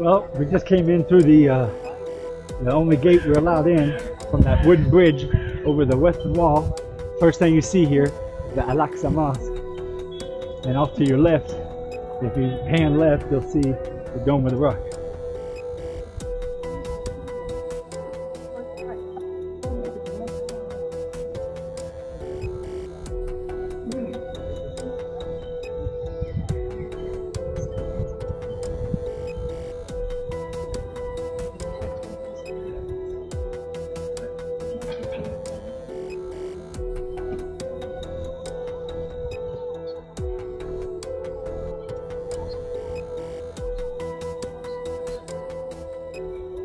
Well, we just came in through the only gate we're allowed in from that wooden bridge over the western wall. First thing you see here is the Al-Aqsa Mosque. And off to your left, if you pan left, you'll see the Dome of the Rock.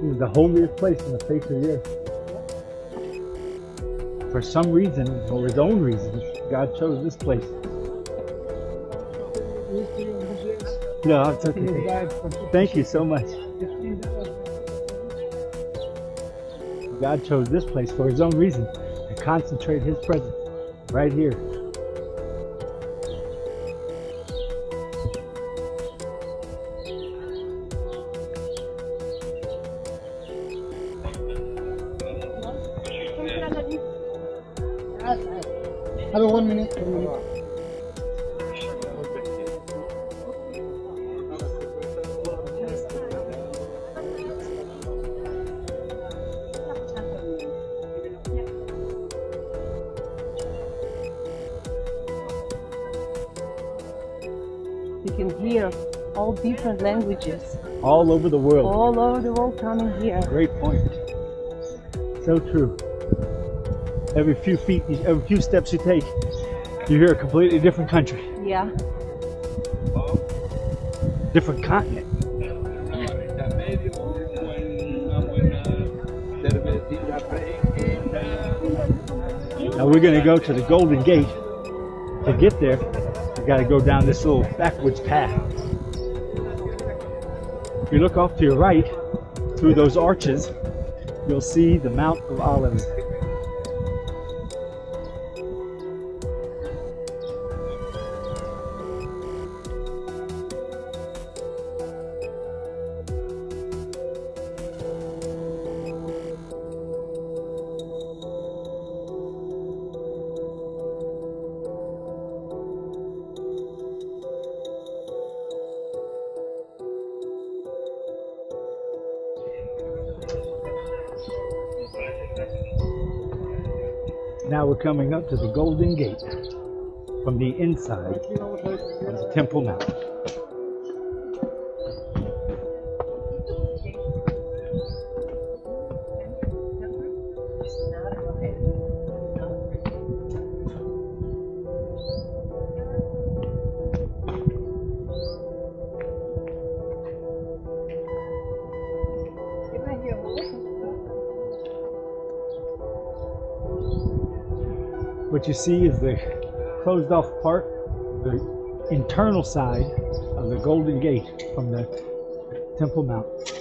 This is the holiest place on the face of the earth. For some reason, or his own reasons, God chose this place. No, it's okay. Thank you so much. God chose this place for his own reason, to concentrate his presence right here. Hello, 1 minute. You can hear all different languages. All over the world. All over the world coming here. Great point. So true. Every few steps you take, you hear a completely different country. Yeah. Different continent. Now we're gonna go to the Golden Gate. To get there, you gotta go down this little backwards path. If you look off to your right, through those arches, you'll see the Mount of Olives. Now we're coming up to the Golden Gate from the inside of the Temple Mount. What you see is the closed off part, the internal side of the Golden Gate from the Temple Mount.